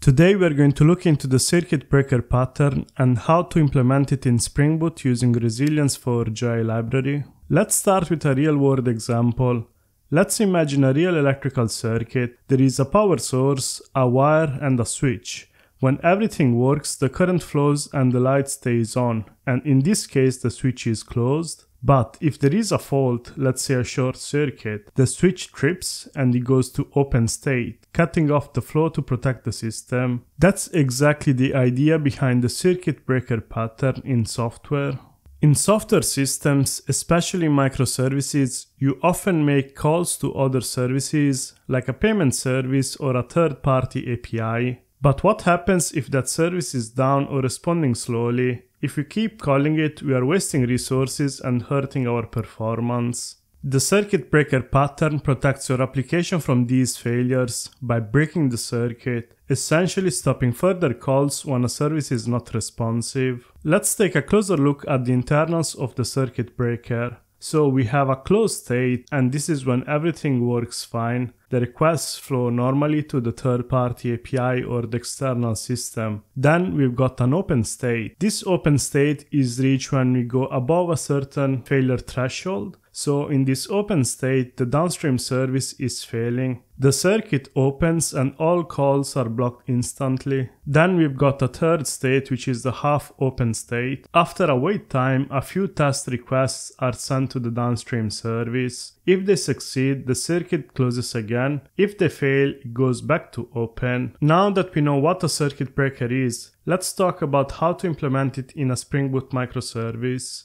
Today we're going to look into the circuit breaker pattern and how to implement it in Spring Boot using Resilience for GI library. Let's start with a real-world example. Let's imagine a real electrical circuit. There is a power source, a wire and a switch. When everything works, the current flows and the light stays on, and in this case the switch is closed. But if there is a fault, let's say a short circuit, the switch trips and it goes to open state, cutting off the flow to protect the system. That's exactly the idea behind the circuit breaker pattern in software. In software systems, especially microservices, you often make calls to other services, like a payment service or a third-party API. But what happens if that service is down or responding slowly? If we keep calling it, we are wasting resources and hurting our performance. The circuit breaker pattern protects your application from these failures by breaking the circuit, essentially stopping further calls when a service is not responsive. Let's take a closer look at the internals of the circuit breaker. So we have a closed state, and this is when everything works fine. The requests flow normally to the third-party API or the external system. Then we've got an open state. This open state is reached when we go above a certain failure threshold. So in this open state, the downstream service is failing. The circuit opens and all calls are blocked instantly. Then we've got a third state, which is the half open state. After a wait time, a few test requests are sent to the downstream service. If they succeed, the circuit closes again. If they fail, it goes back to open. Now that we know what a circuit breaker is, let's talk about how to implement it in a Spring Boot microservice.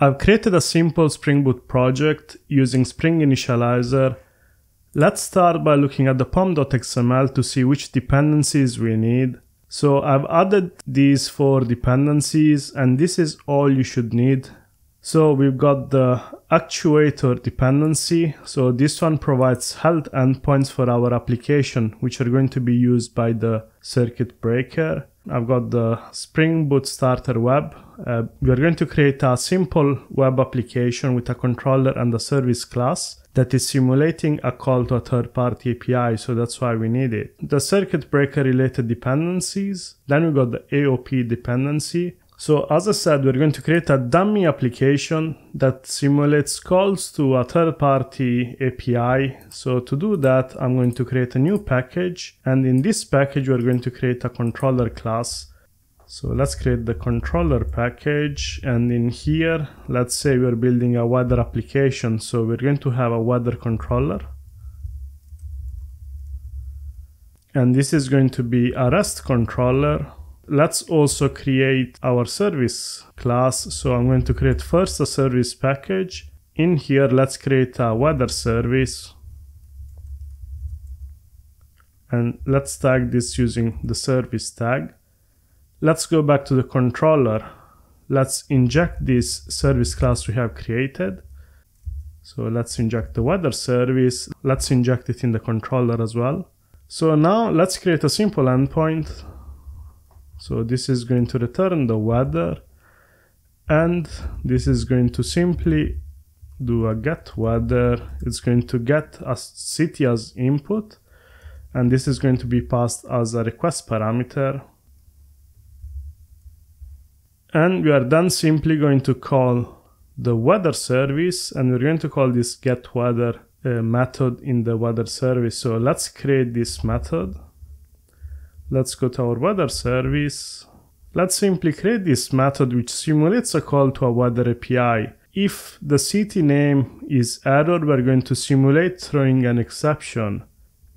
I've created a simple Spring Boot project using Spring Initializer. Let's start by looking at the pom.xml to see which dependencies we need. So I've added these 4 dependencies, and this is all you should need. So we've got the actuator dependency. So this one provides health endpoints for our application, which are going to be used by the circuit breaker. I've got the Spring Boot Starter Web. We are going to create a simple web application with a controller and a service class that is simulating a call to a third-party API, so that's why we need it. The circuit breaker related dependencies. Then we've got the AOP dependency. So as I said, we're going to create a dummy application that simulates calls to a third-party API. So to do that, I'm going to create a new package. And in this package, we're going to create a controller class. So let's create the controller package. And in here, let's say we're building a weather application. So we're going to have a weather controller. And this is going to be a REST controller. Let's also create our service class. So I'm going to create first a service package. In here, let's create a weather service. And let's tag this using the service tag. Let's go back to the controller. Let's inject this service class we have created. So let's inject the weather service. Let's inject it in the controller as well. So now let's create a simple endpoint. So this is going to return the weather, and this is going to simply do a get weather. It's going to get a city as input, and this is going to be passed as a request parameter. And we are then simply going to call the weather service, and we're going to call this get weather method in the weather service. So let's create this method. Let's go to our weather service. Let's simply create this method which simulates a call to a weather API. If the city name is error, we're going to simulate throwing an exception.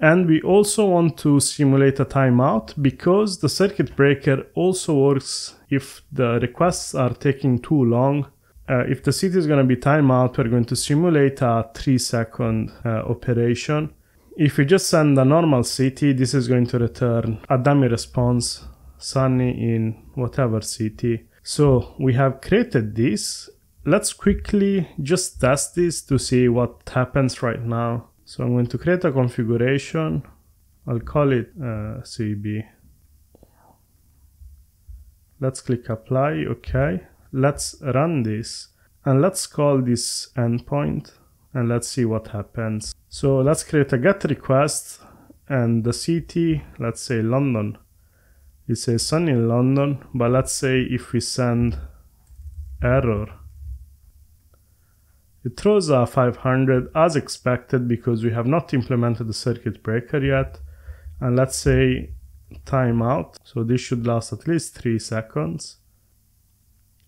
And we also want to simulate a timeout, because the circuit breaker also works if the requests are taking too long. If the city is going to be timeout, we're going to simulate a 3-second operation. If we just send a normal city, this is going to return a dummy response, sunny in whatever city. So we have created this. Let's quickly just test this to see what happens right now. So I'm going to create a configuration. I'll call it CB. Let's click apply. Okay. Let's run this, and let's call this endpoint, and let's see what happens. So let's create a get request, and the city, let's say London. it says sun in London, but let's say if we send error, it throws a 500 as expected because we have not implemented the circuit breaker yet. And let's say timeout, so this should last at least 3 seconds.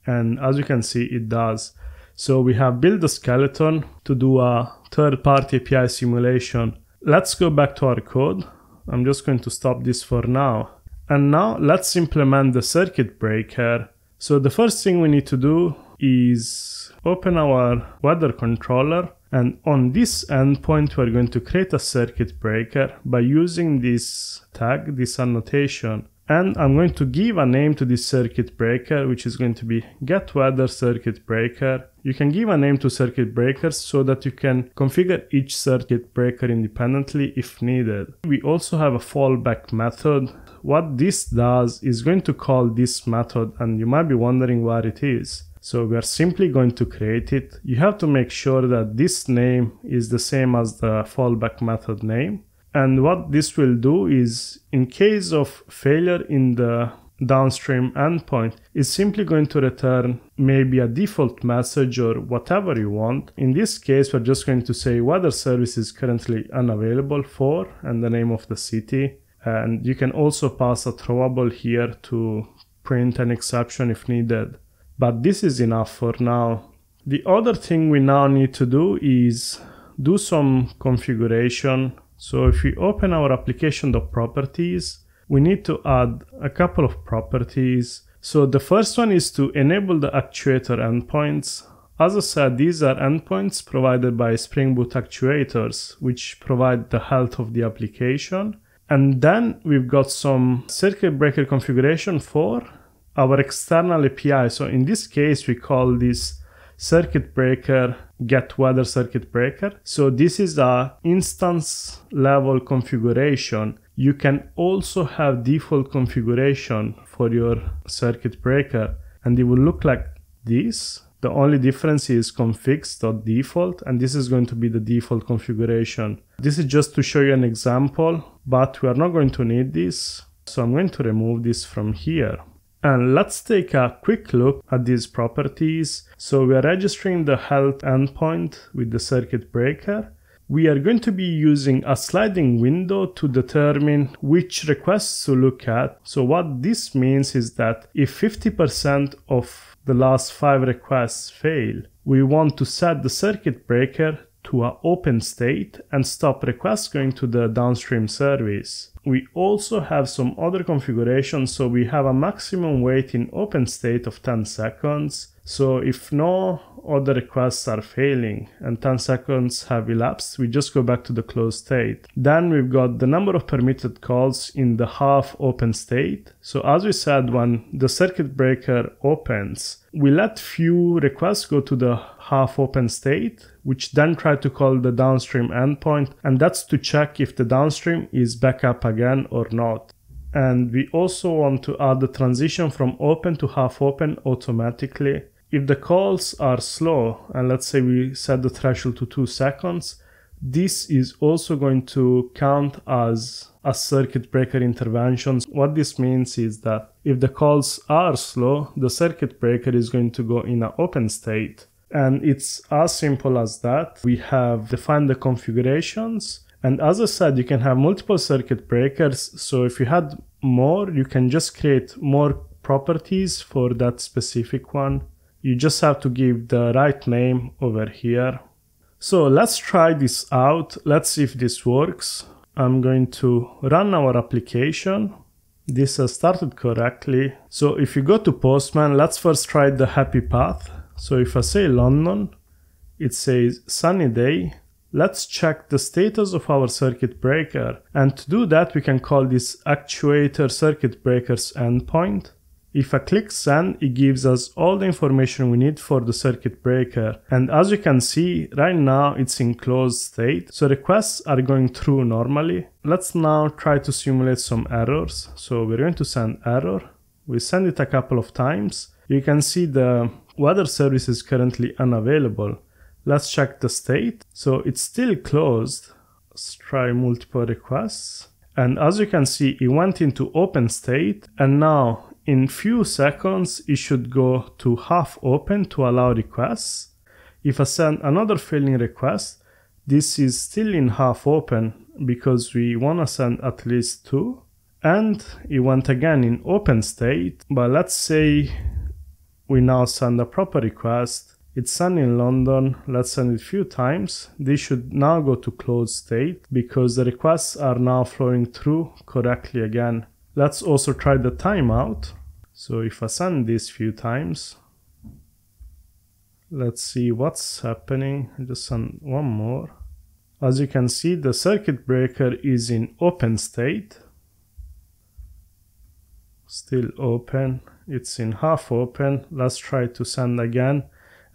And as you can see, it does. So we have built a skeleton to do a third-party API simulation. Let's go back to our code. I'm just going to stop this for now. And now let's implement the circuit breaker. So the first thing we need to do is open our weather controller. And on this endpoint, we're going to create a circuit breaker by using this tag, this annotation. And I'm going to give a name to this circuit breaker, which is going to be getWeatherCircuitBreaker. You can give a name to circuit breakers so that you can configure each circuit breaker independently if needed. We also have a fallback method. What this does is going to call this method, and you might be wondering where it is. So we are simply going to create it. You have to make sure that this name is the same as the fallback method name. And what this will do is, in case of failure in the downstream endpoint, it's simply going to return maybe a default message or whatever you want. In this case, we're just going to say weather service is currently unavailable for, and the name of the city. And you can also pass a throwable here to print an exception if needed. But this is enough for now. The other thing we now need to do is do some configuration. So if we open our application.properties, we need to add a couple of properties. So the first one is to enable the actuator endpoints. As I said, these are endpoints provided by Spring Boot actuators, which provide the health of the application. And then we've got some circuit breaker configuration for our external API. So in this case, we call this circuit breaker get weather circuit breaker. So this is a instance level configuration. You can also have default configuration for your circuit breaker, and it will look like this. The only difference is configs.default, and this is going to be the default configuration. This is just to show you an example, but we are not going to need this. So I'm going to remove this from here. And let's take a quick look at these properties. So we are registering the health endpoint with the circuit breaker. We are going to be using a sliding window to determine which requests to look at. So what this means is that if 50% of the last 5 requests fail, we want to set the circuit breaker to an open state and stop requests going to the downstream service. We also have some other configurations, so we have a maximum wait in open state of 10 seconds. So if no other requests are failing and 10 seconds have elapsed, we just go back to the closed state. Then we've got the number of permitted calls in the half open state. So as we said, when the circuit breaker opens, we let few requests go to the half open state, which then try to call the downstream endpoint, and that's to check if the downstream is back up again or not. And we also want to add the transition from open to half open automatically. If the calls are slow, and let's say we set the threshold to 2 seconds, this is also going to count as a circuit breaker intervention. What this means is that if the calls are slow, the circuit breaker is going to go in an open state. And it's as simple as that. We have defined the configurations. And as I said, you can have multiple circuit breakers. So if you had more, you can just create more properties for that specific one. You just have to give the right name over here. So let's try this out. Let's see if this works. I'm going to run our application. This has started correctly. So if you go to Postman, let's first try the happy path. So if I say London, it says sunny day. Let's check the status of our circuit breaker. And to do that, we can call this actuator circuit breakers endpoint. If I click send, it gives us all the information we need for the circuit breaker. And as you can see, right now it's in closed state. So requests are going through normally. Let's now try to simulate some errors. So we're going to send error. We send it a couple of times. You can see the weather service is currently unavailable. Let's check the state. So it's still closed. Let's try multiple requests. And as you can see, it went into open state, and now in few seconds it should go to half open to allow requests. If I send another failing request, this is still in half open because we want to send at least 2, and it went again in open state. But let's say we now send a proper request. It's sent in London. Let's send it a few times. This should now go to closed state because the requests are now flowing through correctly again. Let's also try the timeout. So if I send this few times, let's see what's happening. I'll just send one more. As you can see, the circuit breaker is in open state. Still open. It's in half open. Let's try to send again.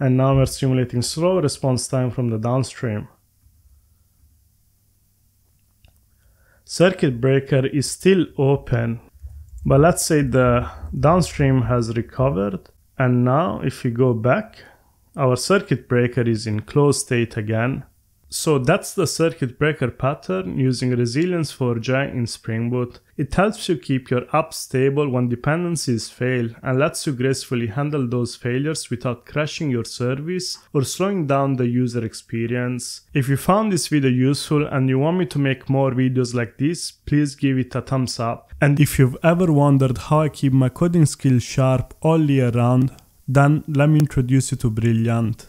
And now we're simulating slow response time from the downstream. Circuit breaker is still open, but let's say the downstream has recovered. And now if we go back, our circuit breaker is in closed state again. So that's the circuit breaker pattern using Resilience 4J in Spring Boot. It helps you keep your app stable when dependencies fail and lets you gracefully handle those failures without crashing your service or slowing down the user experience. If you found this video useful and you want me to make more videos like this, please give it a thumbs up. And if you've ever wondered how I keep my coding skills sharp all year round, then let me introduce you to Brilliant.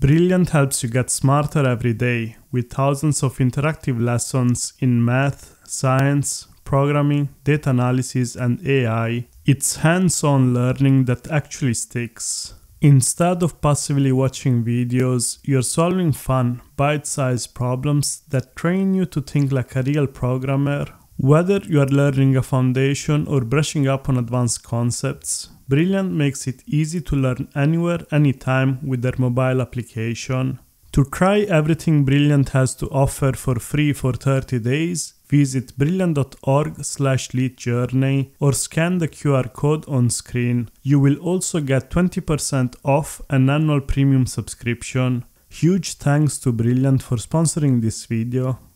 Brilliant helps you get smarter every day with thousands of interactive lessons in math, science, programming, data analysis, and AI. It's hands-on learning that actually sticks. Instead of passively watching videos, you're solving fun, bite-sized problems that train you to think like a real programmer. Whether you are learning a foundation or brushing up on advanced concepts, Brilliant makes it easy to learn anywhere, anytime with their mobile application. To try everything Brilliant has to offer for free for 30 days, visit brilliant.org/lead journey or scan the QR code on screen. You will also get 20% off an annual premium subscription. Huge thanks to Brilliant for sponsoring this video.